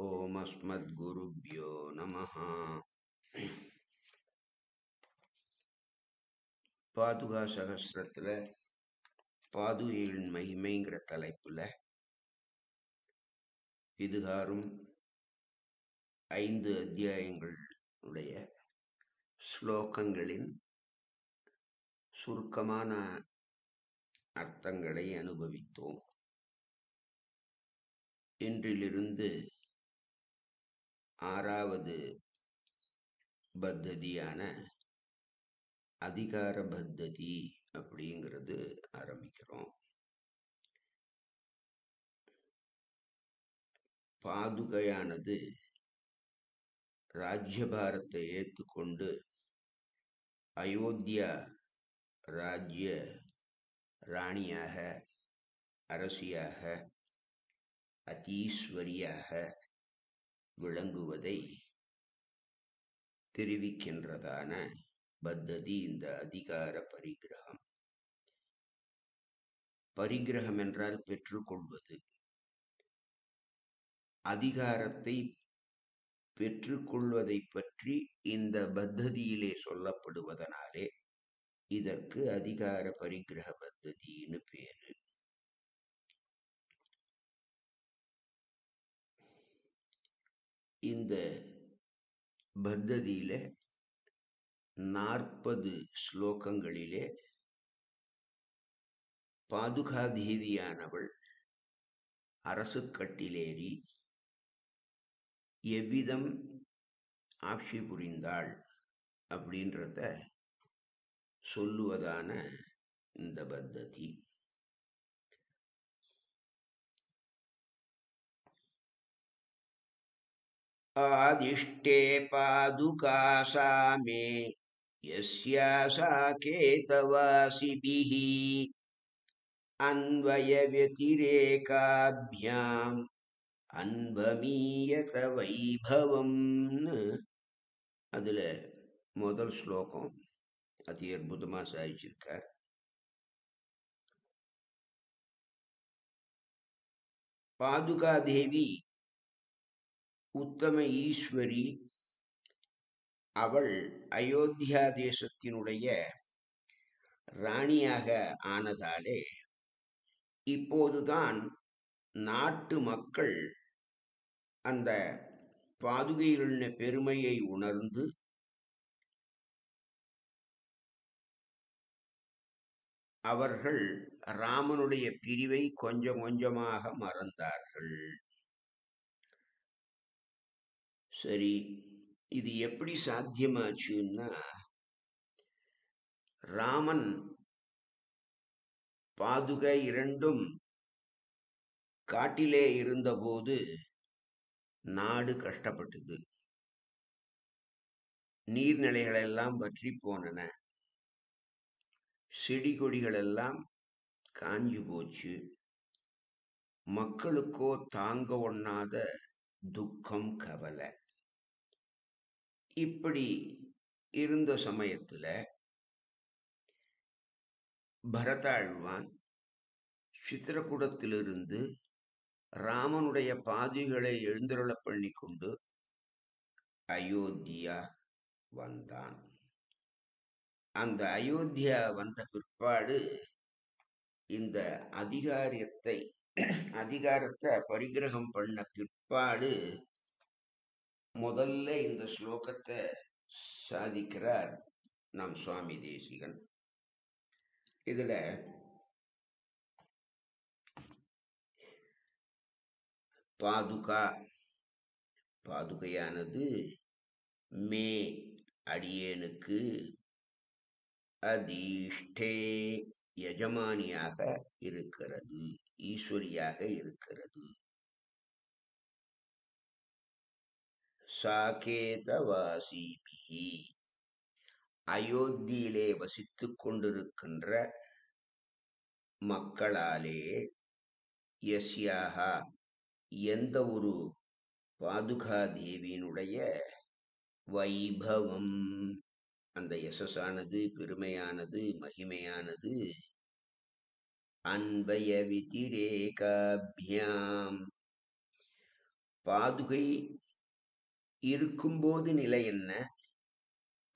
ओम अस्मद्गुरुभ्यो नमः। पादुका सहस्रத்துல பாதுகைகளின் மகிமைங்கிற தலைப்புல இதுகாரும் 5 அத்தியாயங்களுடைய ஸ்லோகங்களின் சுருக்கமான அர்த்தங்களை அனுபவித்தோம். இன்றிலிருந்து 6வது பத்ததியான அதிகார பத்ததி அப்படிங்கிறது ஆரம்பிக்கிறோம். பாதுகையானது ராஜ்யபாரத்தை ஏற்றுக்கொண்டு அயோத்தியா ராஜ்ய ராணியாக அரசியாக அதீஸ்வரியாக விளங்குவதை தெரிவிக்கின்றதான பத்ததி இந்த அதிகார பரிகிரகம். பரிகிரகம் என்றால் பெற்றுக்கொள்வது. அதிகாரத்தை பெற்றுக்கொள்வதை பற்றி இந்த பத்ததியிலே சொல்லப்படுவதனாலே இதற்கு அதிகார பரிகிரக பத்ததின்னு பேரு. இந்த பத்ததியில 40 ஸ்லோகங்களிலே பாதுகாதேவியானவள் அரசு கட்டிலேறி எவ்விதம் ஆட்சி புரிந்தாள் அப்படின்றத சொல்லுவதான இந்த பத்ததி. आदिष्टे पादुका सा मे यस्या सा केतवासिभिः अन्वय व्यतिरेकाभ्याम् अन्वमीयत वैभवम्. அதிலே முதல் ஸ்லோகம் அதி அற்புதமா சாதிச்சிருக்கார். பாதுகா தேவி உத்தம ஈஸ்வரி, அவள் அயோத்தியா தேசத்தினுடைய ராணியாக ஆனதாலே இப்போதுதான் நாட்டு மக்கள் அந்த பாதுகைகளின் பெருமையை உணர்ந்து அவர்கள் ராமனுடைய பிரிவை கொஞ்சம் கொஞ்சமாக மறந்தார்கள். சரி, இது எப்படி சாத்தியமாச்சுன்னா, ராமன் பாதுகை இரண்டும் காட்டிலே இருந்தபோது நாடு கஷ்டப்பட்டது. நீர்நிலைகளெல்லாம் வற்றி போனன, செடி கொடிகளெல்லாம் காஞ்சு போச்சு. மக்களுக்கோ தாங்க ஒண்ணாத துக்கம் கவலை. இப்படி இருந்த சமயத்துல பரதாழ்வான் சித்திரக்கூடத்திலிருந்து ராமனுடைய பாதுகளை எழுந்தருள பண்ணி கொண்டு அயோத்தியா வந்தான். அந்த அயோத்தியா வந்த பிற்பாடு இந்த அதிகாரத்தை பரிகிரகம் பண்ண பிற்பாடு முதல்ல இந்த ஸ்லோகத்தை சாதிக்கிறார் நம் சுவாமி தேசிகன். இதுல பாதுகையானது மே அடியேனுக்கு அதிஷ்டே யஜமானியாக இருக்கிறது, ஈஸ்வரியாக இருக்கிறது. சாகேதவாசிபி அயோத்தியிலே வசித்துக் கொண்டிருக்கின்ற மக்களாலே யஸ்யாஹா எந்த ஒரு பாதுகா தேவியினுடைய வைபவம் அந்த யசஸானது பெருமையானது மகிமையானது அன்பய விதிரேகாபியாம் पादुकै इरुक्कुम्बोधु निलै एन्न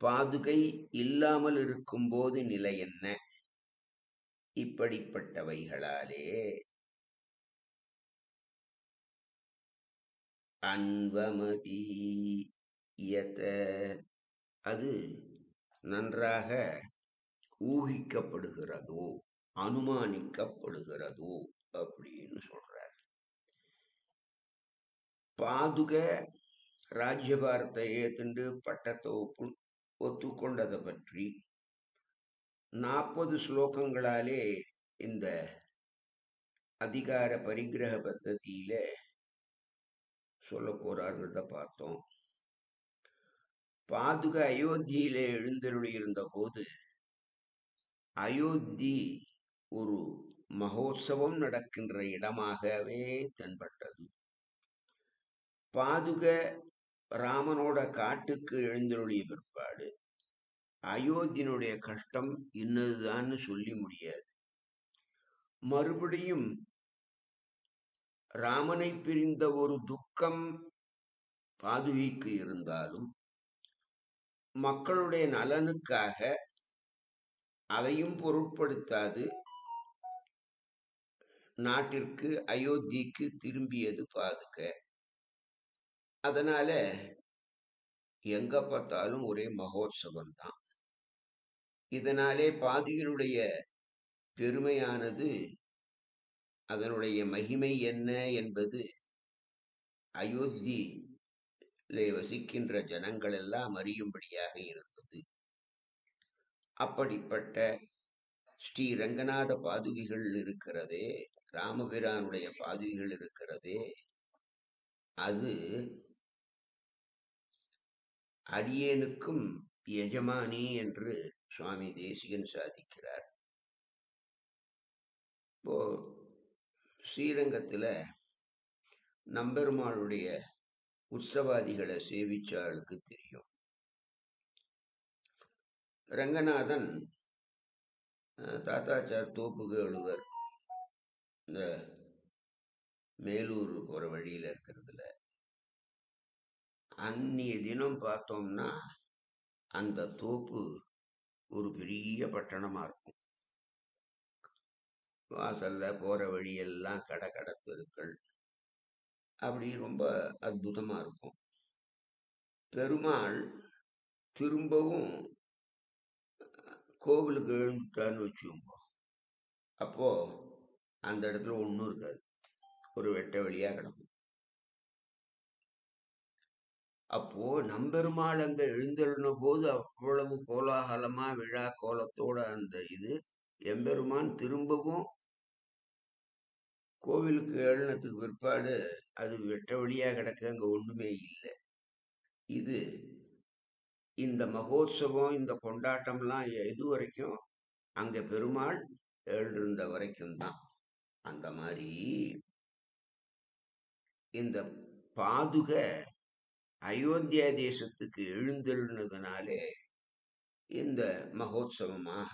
पादुकै इल्लामल इरुक्कुम्बोधु निलै एन्न इप्पडिप्पट्टवैगळाले अन्वमपि यत अदु नन्राग ऊहिक्कपडुगिरदो अनुमानिक्कपडुगिरदो अप्पडिनु सोल्रार पादुका राज्यभारத்தை ஏத்துண்டு பட்டத்தோப்பு ஒத்துக்கொண்டதை பற்றி 40 ஸ்லோகங்களாலே இந்த அதிகார பரிகிரக பத்ததியில சொல்லப் போறார்ன்றதை பார்த்தோம். பாதுக அயோத்தியிலே எழுந்தருளியிருந்த போது அயோத்தி ஒரு மகோத்சவம் நடக்கின்ற இடமாகவே தென்பட்டது. பாதுக ராமனோட காட்டுக்கு எழுந்தருளிய பிற்பாடு அயோத்தியினுடைய கஷ்டம் இன்னதுதான்னு சொல்லி முடியாது. மறுபடியும் ராமனை பிரிந்த ஒரு துக்கம் பாதுகைக்கு இருந்தாலும் மக்களுடைய நலனுக்காக அதையும் பொருட்படுத்தாது நாட்டிற்கு அயோத்திக்கு திரும்பியது பாதுக. அதனால எங்க பார்த்தாலும் ஒரே மகோத்சவம்தான். இதனாலே பாதுகையினுடைய பெருமையானது அதனுடைய மகிமை என்ன என்பது அயோத்தியிலே வசிக்கின்ற ஜனங்கள் எல்லாம் அறியும்படியாக இருந்தது. அப்படிப்பட்ட ஸ்ரீ ரங்கநாத பாதுகைகள் இருக்கிறதே, ராமபிரானுடைய பாதுகைகள் இருக்கிறதே, அது அடியேனுக்கும் எஜமானி என்று சுவாமி தேசிகன் சாதிக்கிறார். இப்போ ஸ்ரீரங்கத்தில் நம்பெருமாளுடைய உற்சவாதிகளை சேவிச்சாளுக்கு தெரியும், ரங்கநாதன் தாத்தாச்சார் தோப்புக்கு எழுவர் இந்த மேலூர் போகிற வழியில் இருக்கிறதுல அன்னிய தினம் பார்த்தோம்னா அந்த தோப்பு ஒரு பெரிய பட்டணமாக இருக்கும். வாசல்ல போகிற வழியெல்லாம் கடை கடை தெருக்கள், அப்படி ரொம்ப அற்புதமாக இருக்கும். பெருமாள் திரும்பவும் கோவிலுக்கு எழுந்துட்டான்னு வச்சுக்கோங்க, அப்போது அந்த இடத்துல ஒன்றும் இருக்காது, ஒரு வெட்ட வெளியாக கிடக்கும். அப்போது நம்பெருமாள் அங்கே எழுந்தருளின போது அவ்வளவு கோலாகலமாக விழா கோலத்தோட அந்த இது எம்பெருமான் திரும்பவும் கோவிலுக்கு எழுனத்துக்கு பிற்பாடு அது வெட்ட வழியாக கிடக்க அங்கே ஒன்றுமே இல்லை. இது இந்த மகோத்சவம் இந்த கொண்டாட்டம்லாம் எது வரைக்கும் அங்கே பெருமாள் எழுந்த வரைக்கும் தான். அந்த மாதிரி இந்த பாதுக அயோத்தியா தேசத்துக்கு எழுந்தருளினதுனாலே இந்த மகோத்சவமாக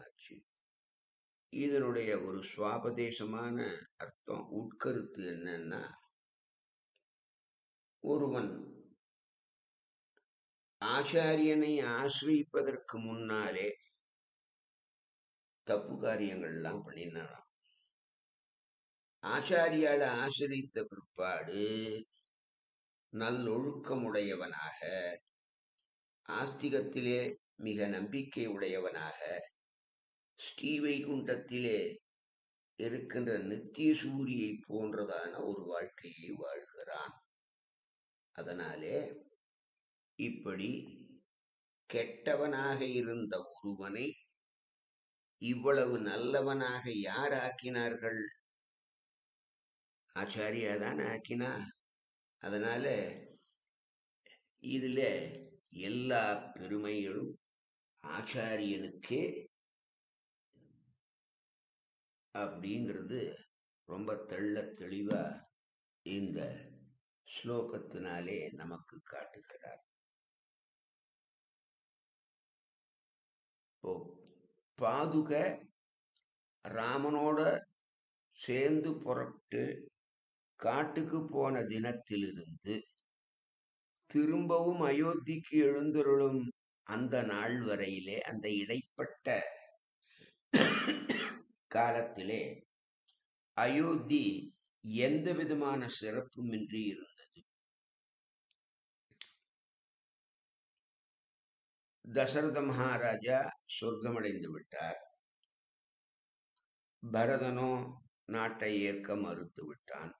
ஆச்சு. இதனுடைய ஒரு சுவாபதேசமான அர்த்தம் உட்கருத்து என்னன்னா, ஒருவன் ஆச்சாரியனை ஆசிரியப்பதற்கு முன்னாலே தப்பு காரியங்கள்லாம் பண்ணினாராம். ஆச்சாரியால ஆசிரித்த பிற்பாடு நல்லொழுக்கமுடையவனாக, ஆஸ்திகத்திலே மிக நம்பிக்கை உடையவனாக, ஸ்ரீவைகுண்டத்திலே இருக்கின்ற நித்திய சூரியை போன்றதான ஒரு வாழ்க்கையை வாழ்கிறான். அதனாலே இப்படி கெட்டவனாக இருந்த ஒருவனை இவ்வளவு நல்லவனாக யார் ஆக்கினார்கள்? ஆச்சாரியாதான் ஆக்கினா. அதனால இதில் எல்லா பெருமைகளும் ஆச்சாரியனுக்கே அப்படிங்கிறது ரொம்ப தெள்ள தெளிவாக இந்த ஸ்லோகத்தினாலே நமக்கு காட்டுகிறார். இப்போ பாதுக ராமனோட சேர்ந்து புறப்பட்டு காட்டுக்கு போன தினத்திலிருந்து திரும்பவும் அயோத்திக்கு எழுந்தருளும் அந்த நாள் வரையிலே, அந்த இடைப்பட்ட காலத்திலே அயோத்தி எந்த விதமான சிறப்புமின்றி இருந்தது. தசரத மகாராஜா சொர்க்கமடைந்து விட்டார். பரதனோ நாட்டை ஏற்க மறுத்து விட்டான்.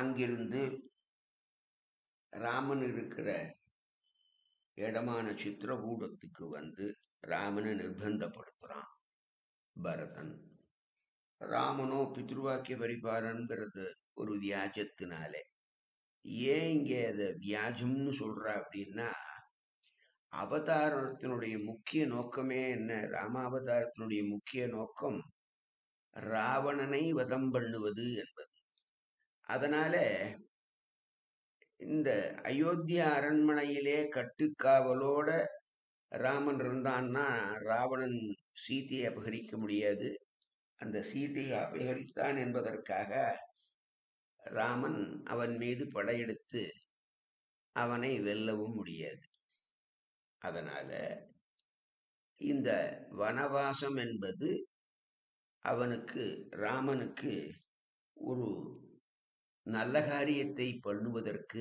அங்கிருந்து ராமன் இருக்கிற இடமான சித்திரகூடத்துக்கு வந்து ராமனை நிர்பந்தப்படுத்துறான் பரதன். ராமனோ பித்ருவாக்கிய பரிபாலன்கிறது ஒரு வியாஜத்தினாலே. ஏன் இங்கே அதை வியாஜம்னு சொல்றா அப்படின்னா, அவதாரத்தினுடைய முக்கிய நோக்கமே என்ன? ராமாவதாரத்தினுடைய முக்கிய நோக்கம் ராவணனை வதம் பண்ணுவது என்பது. அதனால இந்த அயோத்தியா அரண்மனையிலே கட்டுக்காவலோட ராமன் இருந்தான்னா ராவணன் சீதையை அபகரிக்க முடியாது. அந்த சீதையை அபகரித்தான் என்பதற்காக ராமன் அவன் மீது படையெடுத்து அவனை வெல்லவும் முடியாது. அதனால இந்த வனவாசம் என்பது அவனுக்கு, ராமனுக்கு ஒரு நல்ல காரியத்தை பண்ணுவதற்கு,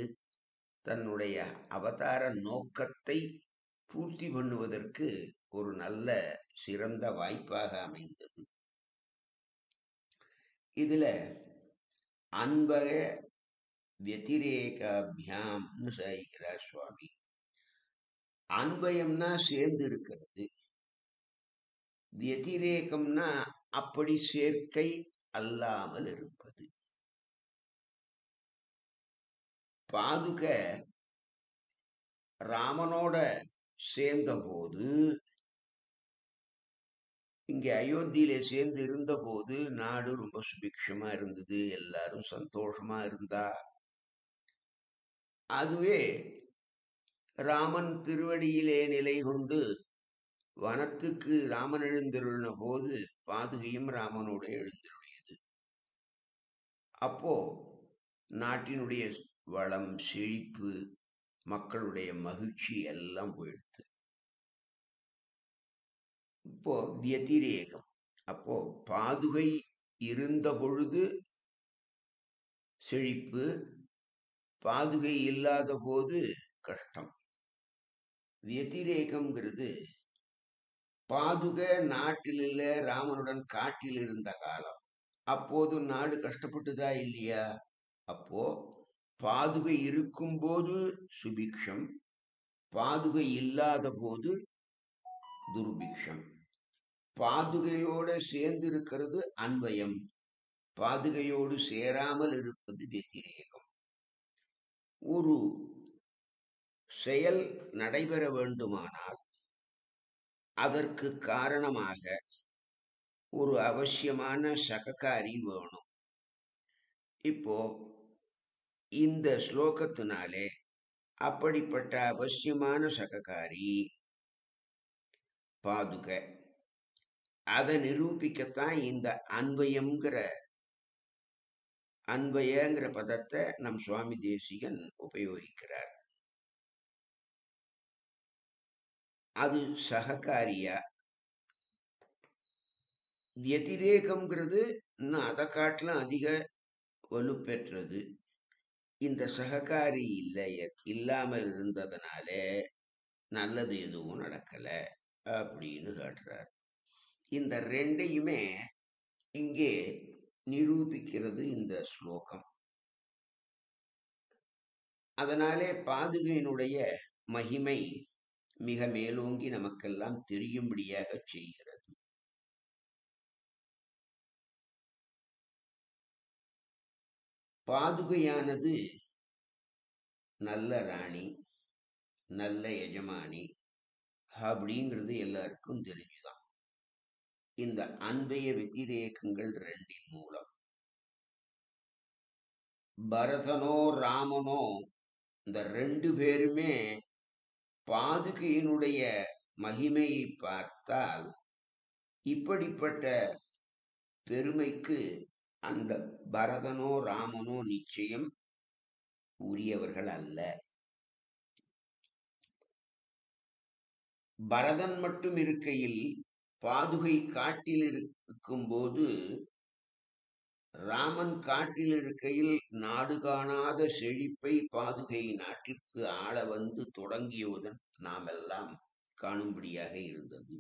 தன்னுடைய அவதார நோக்கத்தை பூர்த்தி பண்ணுவதற்கு ஒரு நல்ல சிறந்த வாய்ப்பாக அமைந்தது. இதுல அன்பக வத்திரேகாபியாம்னு சாய்கிறார் சுவாமி. அன்பயம்னா சேர்ந்து இருக்கிறது, வத்திரேகம்னா அப்படி சேர்க்கை அல்லாமல் இருப்பது. பாதுக ராமனோட சேர்ந்த போது, இங்க அயோத்தியில சேர்ந்து இருந்த போது நாடு ரொம்ப சுபிக்ஷமா இருந்தது, எல்லாரும் சந்தோஷமா இருந்தா. அதுவே ராமன் திருவடியிலே நிலை கொண்டு வனத்துக்கு ராமன் எழுந்தருளின போது பாதுகையும் ராமனோட எழுந்தருளியது. அப்போ நாட்டினுடைய வளம், செழிப்பு, மக்களுடைய மகிழ்ச்சி எல்லாம் போயிடுது. இப்போ வத்திரேகம், அப்போ பாதுகை இருந்த பொழுது செழிப்பு, பாதுகை இல்லாத போது கஷ்டம். வத்திரேகம்ங்கிறது பாதுகை நாட்டில் இல்லை, ராமனுடன் காட்டில் இருந்த காலம். அப்போது நாடு கஷ்டப்பட்டுதா இல்லையா? அப்போ பாதுகை இருக்கும்போது சுபிக்ஷம், பாதுகை இல்லாத போது துர்பிக்ஷம். பாதுகையோட சேர்ந்து இருக்கிறது அன்பயம், பாதுகையோடு சேராமல் இருப்பது வத்திரேகம். ஒரு செயல் நடைபெற வேண்டுமானால் அதற்கு காரணமாக ஒரு அவசியமான சககாரி வேணும். இப்போ இந்த ஸ்லோகத்தினாலே அப்படிப்பட்ட அவசியமான சககாரி பாதுகை. அதை நிரூபிக்கத்தான் இந்த அன்வயங்கிற பதத்தை நம் சுவாமி தேசிகன் உபயோகிக்கிறார். அது சககாரியா. வத்திரேகம்ங்கிறது இன்னும் அதை காட்டிலும் அதிக வலுப்பெற்றது. இந்த சககாரி இல்லாமல் இருந்ததுனாலே நல்லது எதுவும் நடக்கல அப்படின்னு காட்டுறார். இந்த ரெண்டையுமே இங்கே நிரூபிக்கிறது இந்த ஸ்லோகம். அதனாலே பாதுகையினுடைய மகிமை மிக மேலோங்கி நமக்கெல்லாம் தெரியும்படியாக செய்கிறது. பாதுகையானது நல்ல ராணி, நல்ல எஜமானி அப்படிங்கிறது எல்லாருக்கும் தெரிஞ்சுதான். இந்த அன்பய வத்திரேகங்கள் ரெண்டின் மூலம் பரதனோ ராமனோ இந்த ரெண்டு பேருமே பாதுகையினுடைய மகிமையை பார்த்தால் இப்படிப்பட்ட பெருமைக்கு அந்த பரதனோ ராமனோ நிச்சயம் உரியவர்கள் அல்ல. பரதன் மட்டும் இருக்கையில் பாதுகை காட்டில் இருக்கும் போது ராமன் காட்டில் இருக்கையில் நாடு காணாத செழிப்பை பாதுகை நாட்டிற்கு ஆள வந்து தொடங்கியவுடன் நாம் எல்லாம் காணும்படியாக இருந்தது.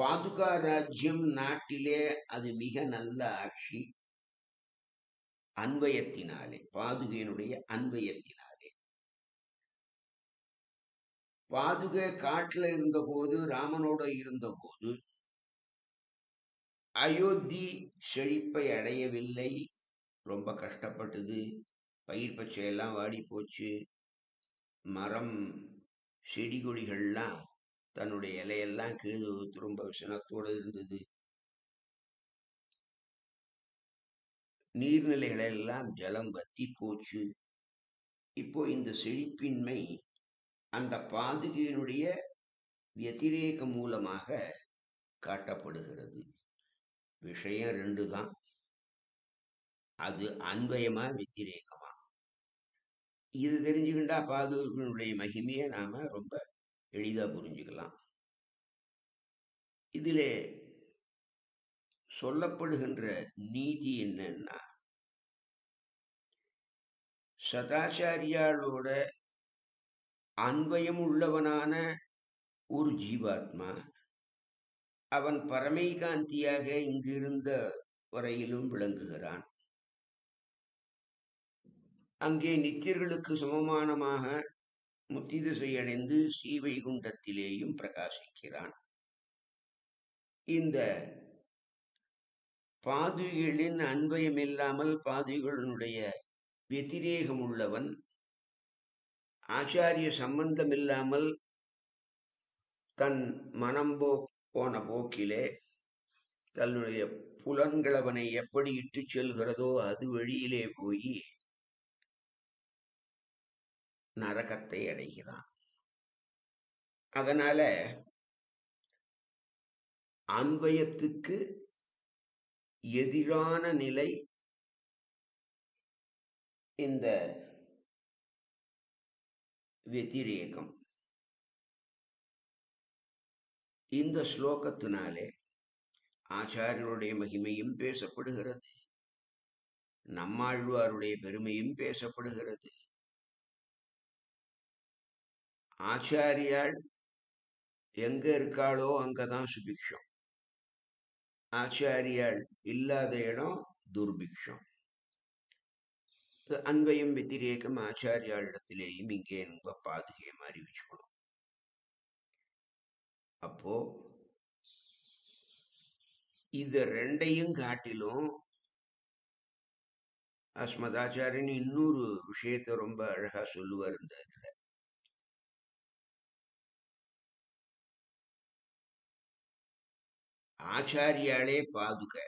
பாதுகா ராஜ்யம் நாட்டிலே அது மிக நல்ல ஆட்சி அன்வயத்தினாலே, பாதுகையினுடைய அன்வயத்தினாலே. பாதுகை காட்டுல இருந்தபோது ராமனோட இருந்தபோது அயோத்தி செழிப்பை அடையவில்லை, ரொம்ப கஷ்டப்பட்டது. பயிர் பச்சையெல்லாம் வாடி போச்சு, மரம் செடி கொடிகள்லாம் தன்னுடைய இலையெல்லாம் கீழே ரொம்ப விஷனத்தோடு இருந்தது. நீர்நிலைகளெல்லாம் ஜலம் வத்தி போச்சு. இப்போ இந்த செழிப்பின்மை அந்த பாதுகையினுடைய வத்திரேக மூலமாக காட்டப்படுகிறது. விஷயம் ரெண்டு தான், அது அன்வயமா வத்திரேகமா. இது தெரிஞ்சுக்கிட்டா பாதுகையினுடைய மகிமையை நாம ரொம்ப எளிதாக புரிஞ்சுக்கலாம். இதிலே சொல்லப்படுகின்ற நீதி என்னன்னா, சதாச்சாரியாளோட அன்வயம் உள்ளவனான ஒரு ஜீவாத்மா அவன் பரமைகாந்தியாக இங்கிருந்த வரையிலும் விளங்குகிறான். அங்கே நித்தியர்களுக்கு சமமானமாக முத்தி திசையடைந்து ஸ்ரீவைகுண்டத்திலேயும் பிரகாசிக்கிறான். இந்த பாதுகளின் அன்பயம் இல்லாமல் பாதுகளுடைய வத்திரேகம் உள்ளவன், ஆச்சாரிய சம்பந்தம் இல்லாமல் தன் மனம் போன போக்கிலே தன்னுடைய புலன்களவனை எப்படி இட்டு செல்கிறதோ அது வழியிலே போய் நரகத்தை அடைகிறான். அதனால அன்பயத்துக்கு எதிரான நிலை இந்த வத்திரேகம். இந்த ஸ்லோகத்தினாலே ஆச்சாரியருடைய மகிமையும் பேசப்படுகிறது, நம்மாழ்வாருடைய பெருமையும் பேசப்படுகிறது. ஆச்சாரியால் எங்க இருக்காளோ அங்கதான் சுபிக்ஷம், ஆச்சாரியால் இல்லாத இடம் துர்பிக்ஷம். அன்பயம் வத்திரேகம் ஆச்சாரியாளிடத்திலேயும் இங்கே நம்ம பாதுகையை அறிவிச்சுக்கணும். அப்போ இது ரெண்டையும் காட்டிலும் அஸ்மதாச்சாரியன் இன்னொரு விஷயத்தை ரொம்ப அழகா சொல்லுவார். இந்த இதுல ஆச்சாரியாலே பாதுகை,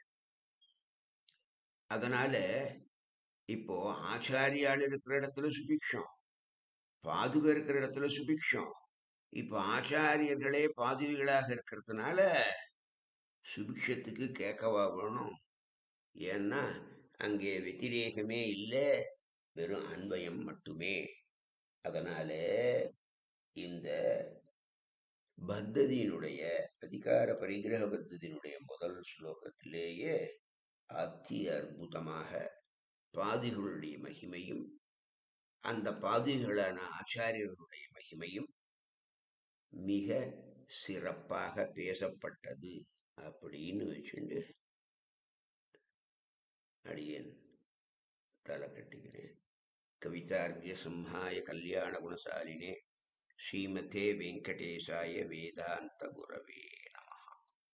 அதனால இப்போ ஆச்சாரியால் இருக்கிற இடத்துல சுபிக்ஷம், பாதுகை இருக்கிற இடத்துல சுபிக்ஷம். இப்போ ஆச்சாரியர்களே பாதுகைகளாக இருக்கிறதுனால சுபிக்ஷத்துக்கு கேட்கவா வேணும்? ஏன்னா அங்கே வத்திரேகமே இல்லை, வெறும் அன்பயம் மட்டுமே. அதனால இந்த பத்ததியினுடைய அதிகார பரிகிரக பத்ததியினுடைய முதல் ஸ்லோகத்திலேயே அதி அற்புதமாக பாதுகளுடைய மகிமையும் அந்த பாதுகளான ஆச்சாரியர்களுடைய மகிமையும் மிக சிறப்பாக பேசப்பட்டது அப்படின்னு வச்சுண்டு அடியேன் தலை கட்டுகிறேன். கவிதார்க்கிய சம்ஹாய கல்யாண குணசாலினே श्रीमते वेंकटेशाय वेदांत गुरवे।